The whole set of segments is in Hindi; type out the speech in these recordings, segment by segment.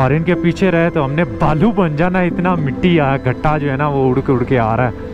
और इनके पीछे रहे तो हमने बालू बन जाना, इतना मिट्टी या गट्टा जो है ना वो उड़ के आ रहा है।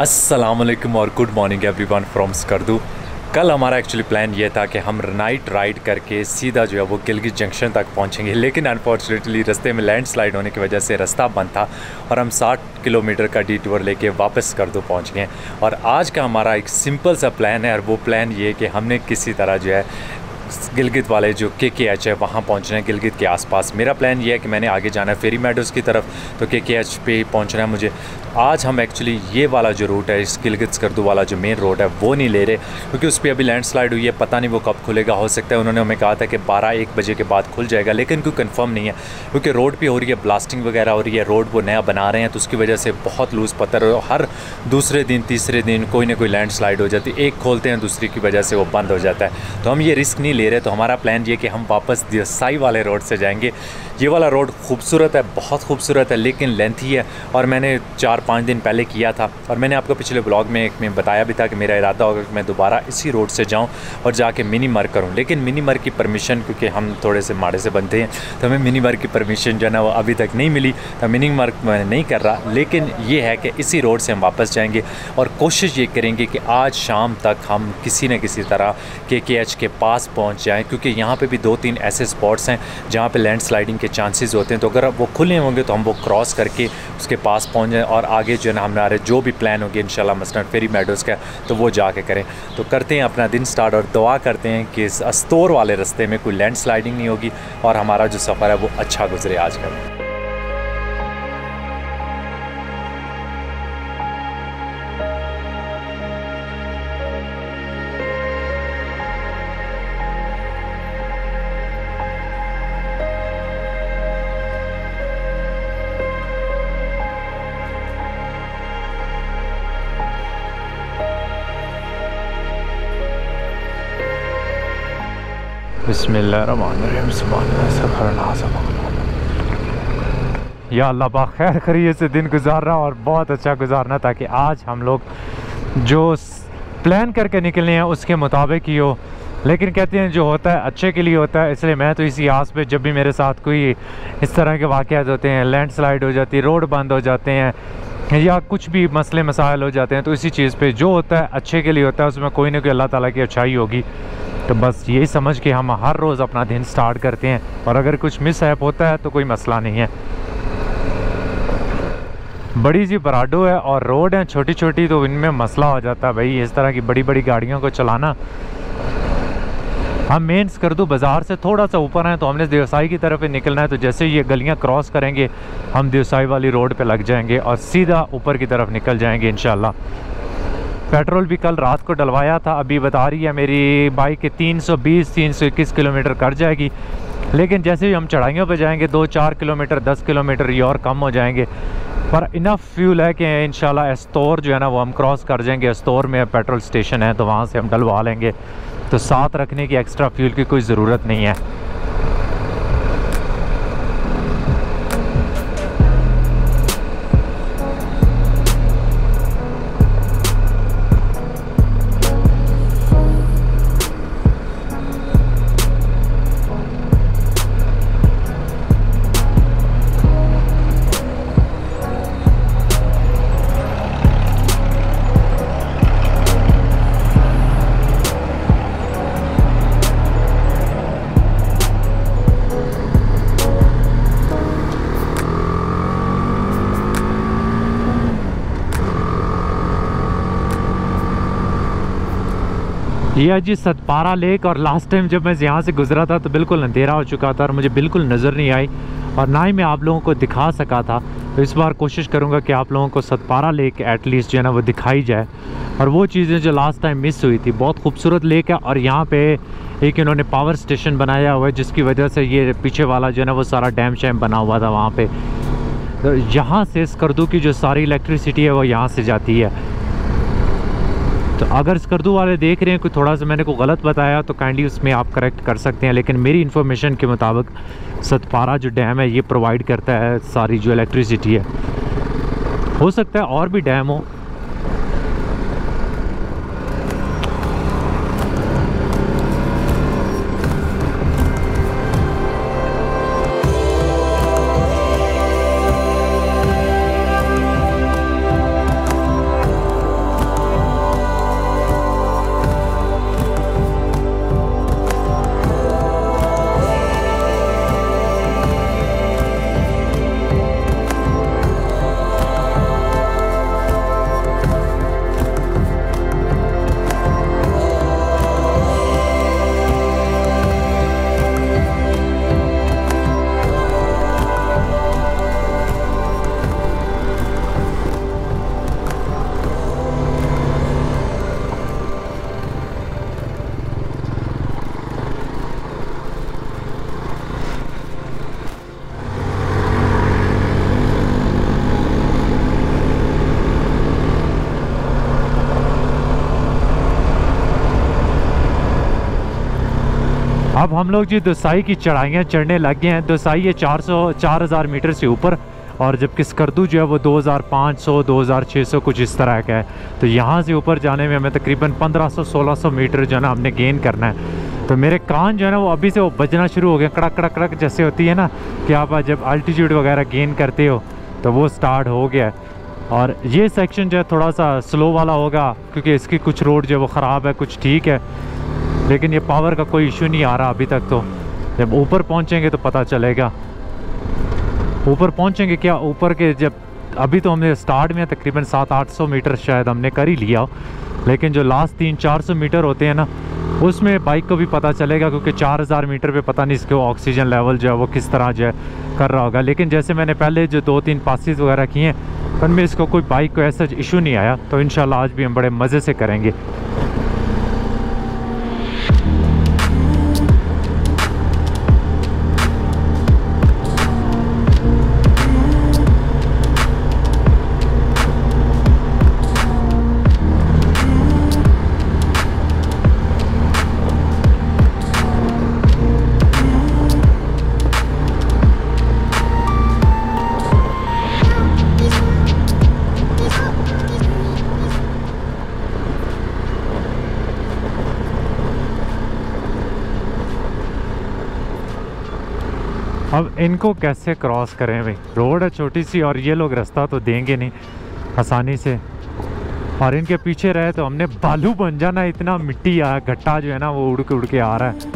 अस्सलाम वालेकुम और good morning everyone from Skardu. कल हमारा एक्चुअली प्लान ये था कि हम नाइट राइड करके सीधा जो है वो गिलगित जंक्शन तक पहुंचेंगे, लेकिन अनफॉर्चुनेटली रास्ते में लैंडस्लाइड होने की वजह से रास्ता बंद था और हम 60 किलोमीटर का डिटूर लेके वापस स्कर्दू पहुंच गए। और आज का हमारा एक सिंपल सा प्लान है और वो प्लान ये कि हमने किसी तरह जो है गिलगित वाले जो KKH है वहाँ पहुँचना है, गिलगित के आसपास। मेरा प्लान ये है कि मैंने आगे जाना है फेरी मेडोज़ की तरफ, तो KKH पे पहुँचना है मुझे। आज हम एक्चुअली ये वाला जो रूट है, इस गिलगित स्कर्दू वाला जो मेन रोड है वो नहीं ले रहे, क्योंकि उस पर अभी लैंडस्लाइड हुई है, पता नहीं वो कब खुलेगा। हो सकता है उन्होंने हमें कहा था कि 12-1 बजे के बाद खुल जाएगा, लेकिन कोई कन्फर्म नहीं है, क्योंकि रोड पर हो रही है ब्लास्टिंग वगैरह हो रही है, रोड वो नया बना रहे हैं तो उसकी वजह से बहुत लूज़ पत्थर हो, हर दूसरे दिन तीसरे दिन कोई ना कोई लैंडस्लाइड हो जाती है, एक खोलते हैं दूसरी की वजह से वो बंद हो जाता है। तो हम ये रिस्क नहीं ले रहे, तो हमारा प्लान ये कि हम वापस दियोसाई वाले रोड से जाएंगे। ये वाला रोड खूबसूरत है, बहुत खूबसूरत है, लेकिन लेंथी है और मैंने 4-5 दिन पहले किया था और मैंने आपको पिछले ब्लॉग में एक में बताया भी था कि मेरा इरादा होगा कि मैं दोबारा इसी रोड से जाऊं और जाके मिनी मर करूं, लेकिन मिनी मर की परमिशन, क्योंकि हम थोड़े से माड़े से बनते हैं, तो हमें मिनी मर की परमिशन जो है ना वो अभी तक नहीं मिली, तो मिनी मर मैं नहीं कर रहा। लेकिन ये है कि इसी रोड से हम वापस जाएँगे और कोशिश ये करेंगे कि आज शाम तक हम किसी न किसी तरह KKH के पास पहुँच जाएँ, क्योंकि यहाँ पर भी 2-3 ऐसे स्पॉट्स हैं जहाँ पर लैंडस्लाइडिंग के चांसेस होते हैं, तो अगर वो खुले होंगे तो हम वो क्रॉस करके उसके पास पहुँच जाएँ और आगे जो है ना हमारे जो भी प्लान होंगे इंशाल्लाह मसलन फेरी मेडोज़ का, तो वो जाके करें। तो करते हैं अपना दिन स्टार्ट और दुआ करते हैं कि इस अस्तोर वाले रास्ते में कोई लैंडस्लाइडिंग नहीं होगी और हमारा जो सफ़र है वो अच्छा गुजरे आज का। बिस्मिल्लाहिर्रहमानिर्रहीम, या अल्लाह पाक खैर खैरियत से दिन गुजारना और बहुत अच्छा गुजारना, ताकि आज हम लोग जो प्लान करके निकले हैं उसके मुताबिक ही हो। लेकिन कहते हैं जो होता है अच्छे के लिए होता है, इसलिए मैं तो इसी आस पे जब भी मेरे साथ कोई इस तरह के वाक़यात होते हैं, लैंडस्लाइड हो जाती है, रोड बंद हो जाते हैं या कुछ भी मसले मसाइल हो जाते हैं, तो इसी चीज़ पे जो होता है अच्छे के लिए होता है, उसमें कोई ना कोई अल्लाह ताला की अच्छाई होगी। तो बस यही समझ के हम हर रोज़ अपना दिन स्टार्ट करते हैं और अगर कुछ मिसहैप होता है तो कोई मसला नहीं है। बड़ी जी बराडो है और रोड है छोटी छोटी, तो इनमें मसला हो जाता है भाई, इस तरह की बड़ी बड़ी गाड़ियों को चलाना। हम मेन स्कर्दू बाज़ार से थोड़ा सा ऊपर हैं, तो हमने देवसाई की तरफ निकलना है, तो जैसे ये गलियां क्रॉस करेंगे हम देवसाई वाली रोड पे लग जाएंगे और सीधा ऊपर की तरफ निकल जाएंगे इंशाल्लाह। पेट्रोल भी कल रात को डलवाया था, अभी बता रही है मेरी बाइक 320-321 किलोमीटर कर जाएगी, लेकिन जैसे ही हम चढ़ाइयों पर जाएँगे 2-4 किलोमीटर 10 किलोमीटर ये और कम हो जाएंगे, पर इनफ फ्यूल है कि इंशाल्लाह एस्तोर जो है ना वो हम क्रॉस कर जाएंगे। एस्तोर में पेट्रोल स्टेशन है तो वहाँ से हम डलवा लेंगे, तो साथ रखने की एक्स्ट्रा फ्यूल की कोई ज़रूरत नहीं है। यह जी सतपारा लेक, और लास्ट टाइम जब मैं यहाँ से गुजरा था तो बिल्कुल अंधेरा हो चुका था और मुझे बिल्कुल नज़र नहीं आई, और ना ही मैं आप लोगों को दिखा सका था, तो इस बार कोशिश करूँगा कि आप लोगों को सतपारा लेक एटलीस्ट जो है ना वो दिखाई जाए। और वो चीज़ें जो लास्ट टाइम मिस हुई थी, बहुत खूबसूरत लेक है। और यहाँ पे एक इन्होंने पावर स्टेशन बनाया हुआ है, जिसकी वजह से ये पीछे वाला जो है ना वो सारा डैम शैम बना हुआ था वहाँ पे। तो यहाँ से स्कर्दू की जो सारी इलेक्ट्रिसिटी है वो यहाँ से जाती है। तो अगर स्कर्दू वाले देख रहे हैं कोई थोड़ा सा मैंने को गलत बताया तो काइंडली उसमें आप करेक्ट कर सकते हैं, लेकिन मेरी इन्फॉर्मेशन के मुताबिक सतपारा जो डैम है ये प्रोवाइड करता है सारी जो इलेक्ट्रिसिटी है। हो सकता है और भी डैम हो। अब हम लोग जी दोसाई की चढ़ाइयाँ चढ़ने लग गए हैं। दोसाई ये 4000 मीटर से ऊपर, और जबकि स्कर्दू जो है वो 2500 2600 कुछ इस तरह का है। तो यहाँ से ऊपर जाने में हमें तकरीबन 1500-1600 मीटर जो है ना हमने गेन करना है। तो मेरे कान जो है ना वो अभी से वो बजना शुरू हो गए, कड़क कड़क कड़क जैसे होती है ना कि आप जब अल्टीट्यूड वगैरह गेन करते हो, तो वो स्टार्ट हो गया। और ये सेक्शन जो है थोड़ा सा स्लो वाला होगा, क्योंकि इसकी कुछ रोड जो है वो ख़राब है, कुछ ठीक है, लेकिन ये पावर का कोई इशू नहीं आ रहा अभी तक। तो जब ऊपर पहुंचेंगे तो पता चलेगा। ऊपर पहुंचेंगे क्या, ऊपर के जब अभी तो हमने स्टार्ट में तकरीबन 700-800 मीटर शायद हमने कर ही लिया, लेकिन जो लास्ट 300-400 मीटर होते हैं ना उसमें बाइक को भी पता चलेगा, क्योंकि 4000 मीटर पे पता नहीं इसके ऑक्सीजन लेवल जो है वो किस तरह जो है कर रहा होगा। लेकिन जैसे मैंने पहले जो 2-3 पासिस वगैरह किए हैं उनमें इसको कोई बाइक को ऐसा इशू नहीं आया। तो इंशाल्लाह आज भी हम बड़े मज़े से करेंगे। अब इनको कैसे क्रॉस करें भाई, रोड है छोटी सी और ये लोग रास्ता तो देंगे नहीं आसानी से, और इनके पीछे रहे तो हमने बालू बन जाना। इतना मिट्टी या गट्टा जो है ना वो उड़ के आ रहा है।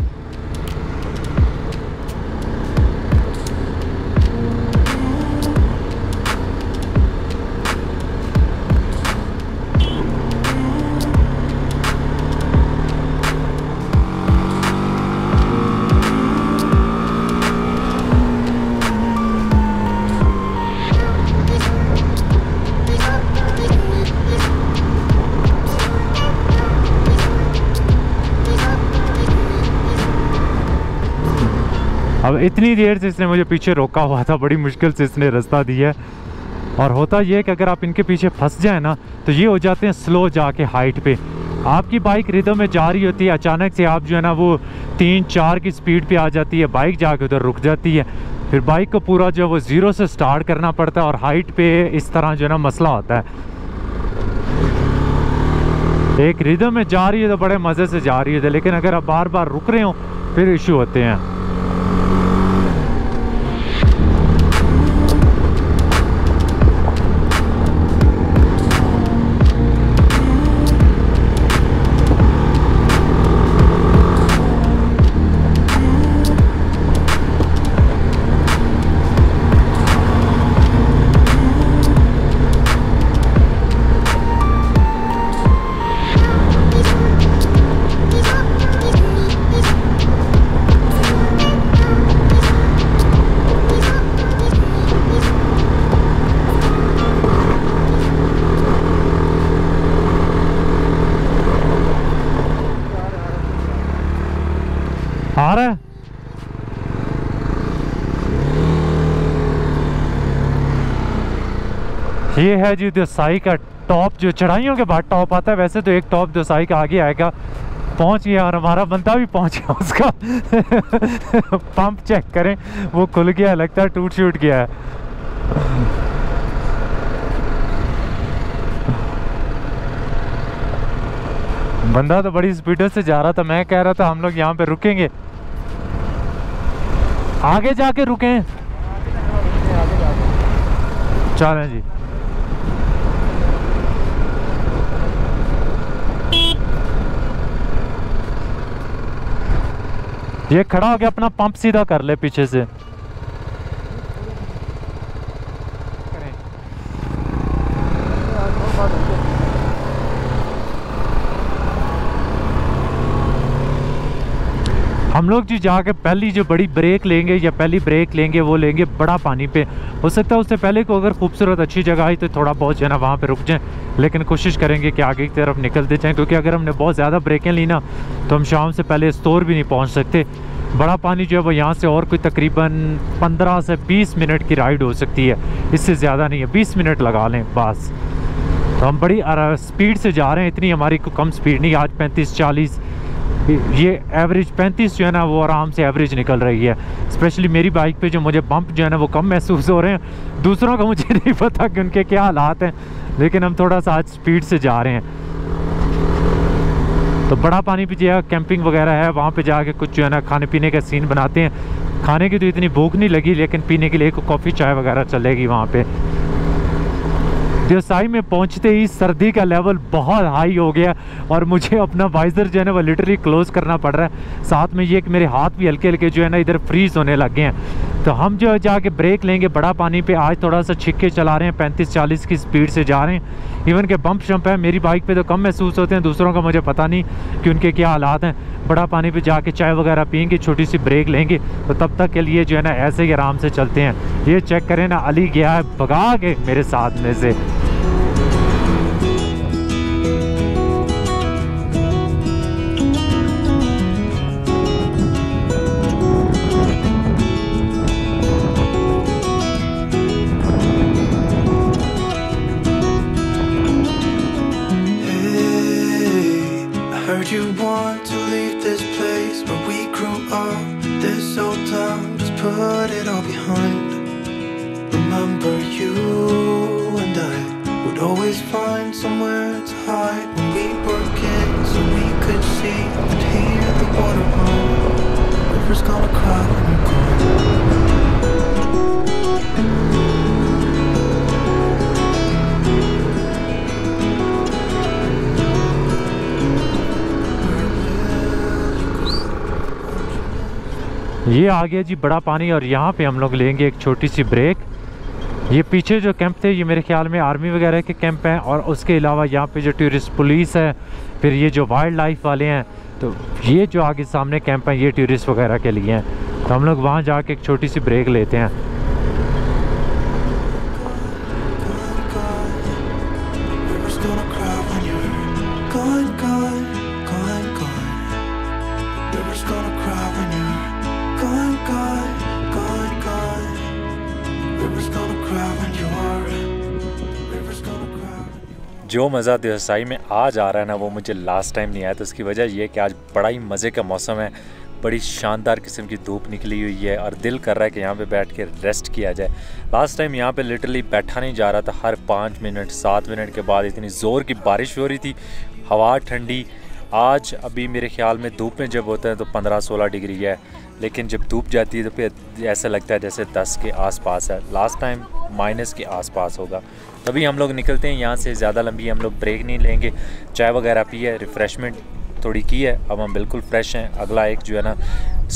अब इतनी देर से इसने मुझे पीछे रोका हुआ था, बड़ी मुश्किल से इसने रास्ता दिया। और होता ये है कि अगर आप इनके पीछे फंस जाए ना तो ये हो जाते हैं स्लो जाके हाइट पे, आपकी बाइक रिदम में जा रही होती है, अचानक से आप जो है ना वो 3-4 की स्पीड पे आ जाती है, बाइक जाके उधर रुक जाती है, फिर बाइक को पूरा जो है वो ज़ीरो से स्टार्ट करना पड़ता है। और हाइट पे इस तरह जो है ना मसला होता है। एक रिदम में जा रही है तो बड़े मज़े से जा रही है, लेकिन अगर आप बार बार रुक रहे हो फिर इशू होते हैं। है जी दोसाई का टॉप, जो चढ़ाइयों के बाद टॉप आता है। वैसे तो एक टॉप दोसाई का आगे आएगा। पहुँच गया और हमारा बंदा भी पहुँच गया। उसका पंप चेक करें, वो खुल गया, लगता है टूट शूट गया है। बंदा तो बड़ी स्पीडों से जा रहा था। मैं कह रहा था हम लोग यहाँ पे रुकेंगे, आगे जाके रुकें। चलें जी, ये खड़ा हो गया, अपना पंप सीधा कर ले पीछे से। हम लोग जी जाके पहली जो बड़ी ब्रेक लेंगे या पहली ब्रेक लेंगे वो लेंगे बड़ा पानी पे। हो सकता है उससे पहले को अगर खूबसूरत अच्छी जगह आई तो थोड़ा बहुत जो है ना वहाँ पे रुक जाएँ, लेकिन कोशिश करेंगे कि आगे की तरफ निकलते जाएँ, क्योंकि अगर हमने बहुत ज़्यादा ब्रेकें ली ना तो हम शाम से पहले अस्तोर भी नहीं पहुँच सकते। बड़ा पानी जो है वो यहाँ से और कोई तकरीबन 15 से 20 मिनट की राइड हो सकती है, इससे ज़्यादा नहीं है। 20 मिनट लगा लें बस। तो हम बड़ी स्पीड से जा रहे हैं, इतनी हमारी कम स्पीड नहीं। आज 35-40 ये एवरेज 35 जो है ना वो आराम से एवरेज निकल रही है। स्पेशली मेरी बाइक पे जो मुझे बम्प जो है ना वो कम महसूस हो रहे हैं। दूसरों का मुझे नहीं पता कि उनके क्या हालात हैं, लेकिन हम थोड़ा सा आज स्पीड से जा रहे हैं। तो बड़ा पानी पे जो कैंपिंग वगैरह है वहाँ पे जाके कुछ जो है ना खाने पीने का सीन बनाते हैं। खाने की तो इतनी भूख नहीं लगी, लेकिन पीने के लिए कॉफ़ी चाय वगैरह चलेगी वहाँ पर। देसाई में पहुंचते ही सर्दी का लेवल बहुत हाई हो गया और मुझे अपना वाइजर जो है ना वो लिटरली क्लोज़ करना पड़ रहा है। साथ में ये कि मेरे हाथ भी हल्के हल्के जो है ना इधर फ्रीज़ होने लग गए हैं। तो हम जो है जाके ब्रेक लेंगे बड़ा पानी पे। आज थोड़ा सा छिक्के चला रहे हैं, 35-40 की स्पीड से जा रहे हैं। इवन के बम्प शम्प है मेरी बाइक पर तो कम महसूस होते हैं, दूसरों का मुझे पता नहीं कि उनके क्या हालात हैं। बड़ा पानी पर जाके चाय वगैरह पियेंगे, छोटी सी ब्रेक लेंगे, तो तब तक के लिए जो है ना ऐसे ही आराम से चलते हैं। ये चेक करें ना, अली गया है भगा के मेरे साथ में से। ये आ गया जी बड़ा पानी और यहाँ पे हम लोग लेंगे एक छोटी सी ब्रेक। ये पीछे जो कैंप थे ये मेरे ख्याल में आर्मी वगैरह के कैंप हैं, और उसके अलावा यहाँ पे जो टूरिस्ट पुलिस है, फिर ये जो वाइल्ड लाइफ वाले हैं, तो ये जो आगे सामने कैंप हैं ये टूरिस्ट वगैरह के लिए हैं। तो हम लोग वहाँ जाके एक छोटी सी ब्रेक लेते हैं। जो मज़ा देसाई में आज आ रहा है ना वो मुझे लास्ट टाइम नहीं आया था। उसकी वजह यह है कि आज बड़ा ही मज़े का मौसम है, बड़ी शानदार किस्म की धूप निकली हुई है और दिल कर रहा है कि यहाँ पे बैठ के रेस्ट किया जाए। लास्ट टाइम यहाँ पे लिटरली बैठा नहीं जा रहा था। हर 5 मिनट 7 मिनट के बाद इतनी ज़ोर की बारिश हो रही थी, हवा ठंडी। आज अभी मेरे ख्याल में धूप में जब होता है तो 15-16 डिग्री है, लेकिन जब धूप जाती है तो फिर ऐसा लगता है जैसे 10 के आसपास है। लास्ट टाइम माइनस के आसपास होगा। तभी हम लोग निकलते हैं यहाँ से। ज़्यादा लंबी हम लोग ब्रेक नहीं लेंगे, चाय वगैरह पी है, रिफ़्रेशमेंट थोड़ी की है, अब हम बिल्कुल फ्रेश हैं। अगला एक जो है ना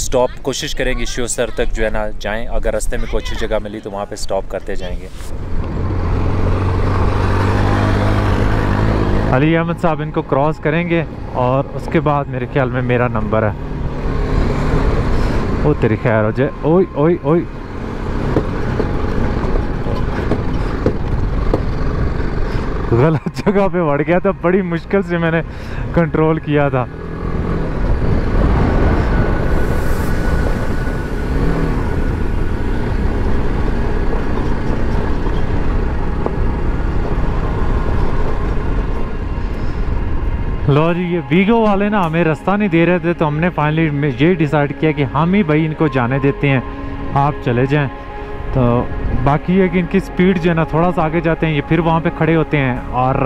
स्टॉप कोशिश करेंगे श्योसर तक जो है ना जाएँ, अगर रास्ते में कोई अच्छी जगह मिली तो वहाँ पर स्टॉप करते जाएँगे। अली अहमद साहब इनको क्रॉस करेंगे और उसके बाद मेरे ख्याल में मेरा नंबर है। ओ तेरी खैर हो जाए। ओए ओए ओए गलत जगह पे बढ़ गया था, बड़ी मुश्किल से मैंने कंट्रोल किया था। लो जी, ये वीगो वाले ना हमें रास्ता नहीं दे रहे थे, तो हमने फाइनली ये डिसाइड किया कि हम ही भाई इनको जाने देते हैं, आप चले जाएं। तो बाकी है कि इनकी स्पीड जो है ना, थोड़ा सा आगे जाते हैं ये फिर वहाँ पे खड़े होते हैं और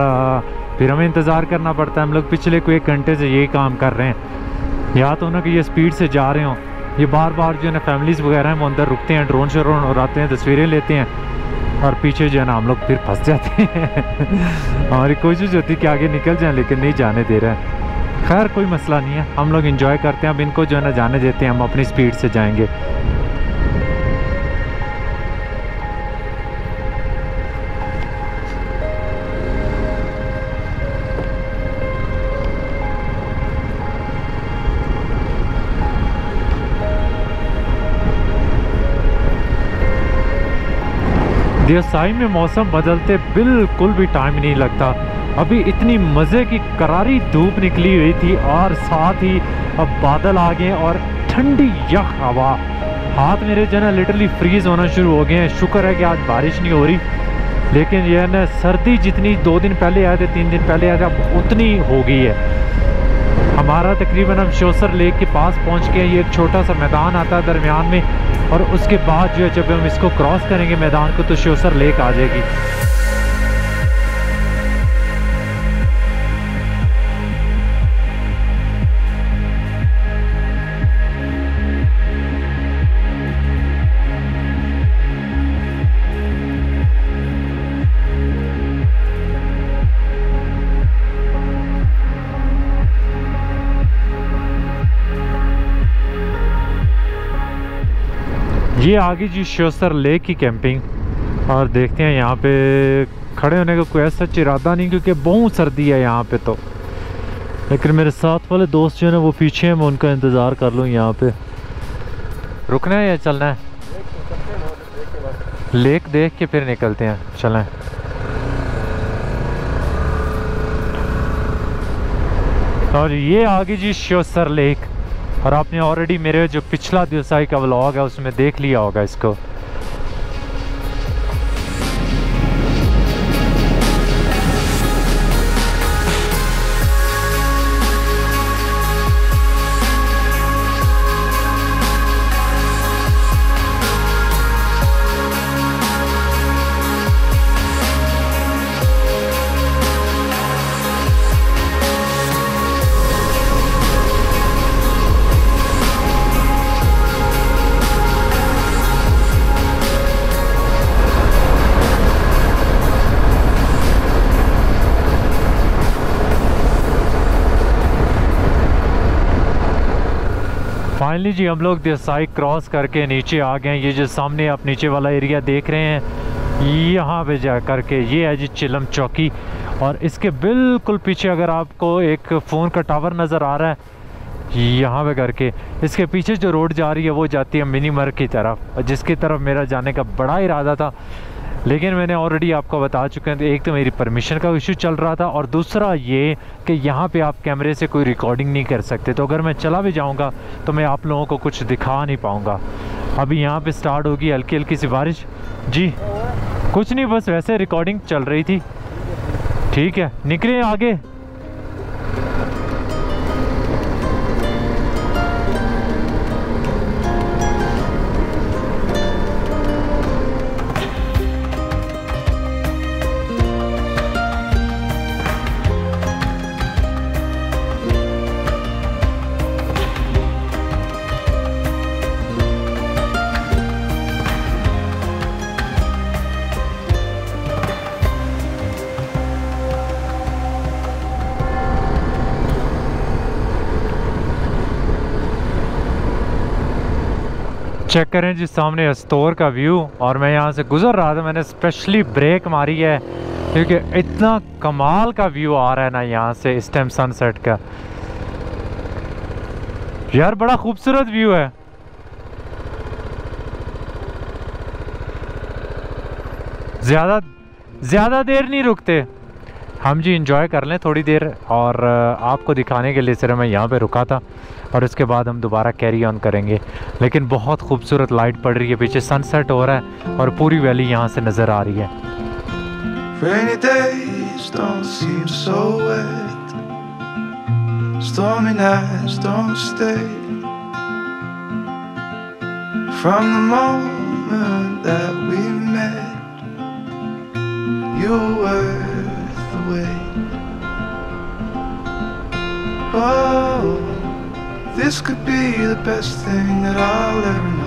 फिर हमें इंतज़ार करना पड़ता है। हम लोग पिछले कोई एक घंटे से यही काम कर रहे हैं, या तो ना कि ये स्पीड से जा रहे हों, ये बार बार जो है ना फैमिलीज़ वगैरह हैं वो अंदर रुकते हैं, ड्रोन श्रोन उड़ाते हैं, तस्वीरें लेते हैं और पीछे जो है ना हम लोग फिर फंस जाते हैं। हमारी कोशिश होती है कि आगे निकल जाएँ लेकिन नहीं जाने दे रहे हैं। खैर कोई मसला नहीं है, हम लोग इंजॉय करते हैं। अब इनको जो है ना जाने देते हैं, हम अपनी स्पीड से जाएँगे। देसाई में मौसम बदलते बिल्कुल भी टाइम नहीं लगता। अभी इतनी मज़े की करारी धूप निकली हुई थी और साथ ही अब बादल आ गए और ठंडी यख हवा। हाथ मेरे जो है ना लिटरली फ्रीज होना शुरू हो गए हैं। शुक्र है कि आज बारिश नहीं हो रही, लेकिन यह ना सर्दी जितनी 2 दिन पहले आए थे, 3 दिन पहले आए थे, अब उतनी हो गई है। हमारा तकरीबन हम श्योसर लेक के पास पहुँच गए। ये एक छोटा सा मैदान आता है दरमियान में, और उसके बाद जो है जब हम इसको क्रॉस करेंगे मैदान को तो श्योसर लेक आ जाएगी। ये आ गई जी श्योसर लेक की कैंपिंग, और देखते हैं यहाँ पे खड़े होने का कोई ऐसा इरादा नहीं क्योंकि बहुत सर्दी है यहाँ पे। तो लेकिन मेरे साथ वाले दोस्त जो है ना वो पीछे हैं, मैं उनका इंतज़ार कर लूँ। यहाँ पे रुकना है या चलना है? लेक देख के फिर निकलते हैं, चलें। और ये आ गई जी श्योसर लेक, और आपने ऑलरेडी मेरे जो पिछला देसाई का व्लॉग है उसमें देख लिया होगा इसको। फाइनली जी हम लोग देसाई क्रॉस करके नीचे आ गए। ये जो सामने आप नीचे वाला एरिया देख रहे हैं, यहाँ पे जा कर के ये है जी चिलम चौकी, और इसके बिल्कुल पीछे अगर आपको एक फ़ोन का टावर नज़र आ रहा है यहाँ पे करके, इसके पीछे जो रोड जा रही है वो जाती है मिनीमर की तरफ, जिसकी तरफ मेरा जाने का बड़ा इरादा था। लेकिन मैंने ऑलरेडी आपको बता चुके हैं, एक तो मेरी परमिशन का इशू चल रहा था, और दूसरा ये कि यहाँ पे आप कैमरे से कोई रिकॉर्डिंग नहीं कर सकते, तो अगर मैं चला भी जाऊँगा तो मैं आप लोगों को कुछ दिखा नहीं पाऊँगा। अभी यहाँ पे स्टार्ट होगी हल्की हल्की सी बारिश जी। कुछ नहीं, बस वैसे रिकॉर्डिंग चल रही थी। ठीक है, निकले आगे। चेक करें जी सामने अस्तोर का व्यू, और मैं यहाँ से गुजर रहा था, मैंने स्पेशली ब्रेक मारी है क्योंकि इतना कमाल का व्यू आ रहा है ना यहाँ से इस टाइम सनसेट का। यार बड़ा खूबसूरत व्यू है। ज़्यादा देर नहीं रुकते हम जी, इंजॉय कर लें थोड़ी देर, और आपको दिखाने के लिए सिर्फ मैं यहाँ पे रुका था, और इसके बाद हम दोबारा कैरी ऑन करेंगे। लेकिन बहुत खूबसूरत लाइट पड़ रही है, पीछे सनसेट हो रहा है और पूरी वैली यहाँ से नज़र आ रही है। Stormy nights don't stay. From the moment that we met, you were worth the wait. Oh, this could be the best thing that I'll ever know.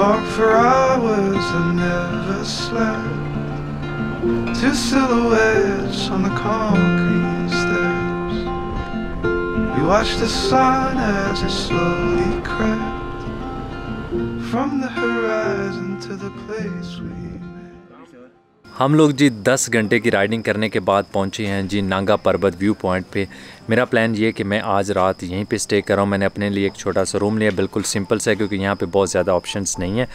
Talked for hours and never slept. Two silhouettes on the concrete stairs. We watched the sun as it slowly crept from the horizon to the place we met. हम लोग जी 10 घंटे की राइडिंग करने के बाद पहुंचे हैं जी नांगा पर्वत व्यू पॉइंट पे। मेरा प्लान ये है कि मैं आज रात यहीं पे स्टे कर रहा हूँ। मैंने अपने लिए एक छोटा सा रूम लिया, बिल्कुल सिंपल सा है क्योंकि यहाँ पे बहुत ज़्यादा ऑप्शंस नहीं है।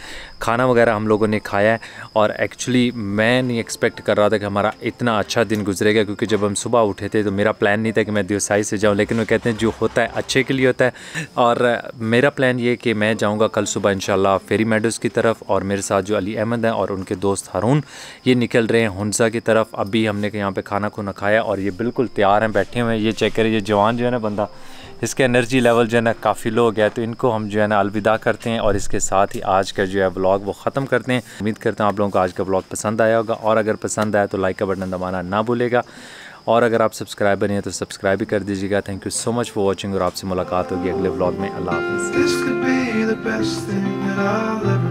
खाना वगैरह हम लोगों ने खाया है और एक्चुअली मैं नहीं एक्सपेक्ट कर रहा था कि हमारा इतना अच्छा दिन गुजरेगा, क्योंकि जब हम सुबह उठे थे तो मेरा प्लान नहीं था कि मैं देसाई से जाऊँ, लेकिन वो कहते हैं जो होता है अच्छे के लिए होता है। और मेरा प्लान ये कि मैं जाऊँगा कल सुबह इंशाल्लाह फेरी मेडोज़ की तरफ, और मेरे साथ जो अली अहमद हैं और उनके दोस्त हारून, ये निकल रहे हैं हुंसा की तरफ। अभी हमने यहाँ पर खाना खुना खाया और ये बिल्कुल तैयार हैं, बैठे हुए हैं। ये चेक ये जवान जो है ना बंदा, इसका एनर्जी लेवल जो है ना काफ़ी लो हो गया, तो इनको हम जो है ना अलविदा करते हैं और इसके साथ ही आज का जो है व्लॉग वो ख़त्म करते हैं। उम्मीद करता हूँ आप लोगों को आज का व्लॉग पसंद आया होगा, और अगर पसंद आया तो लाइक का बटन दबाना ना भूलेगा, और अगर आप सब्सक्राइबर नहीं हैं तो सब्सक्राइब भी कर दीजिएगा। Thank you so much for watching, और आपसे मुलाकात होगी अगले व्लॉग में। अल्लाह हाफ़िज़।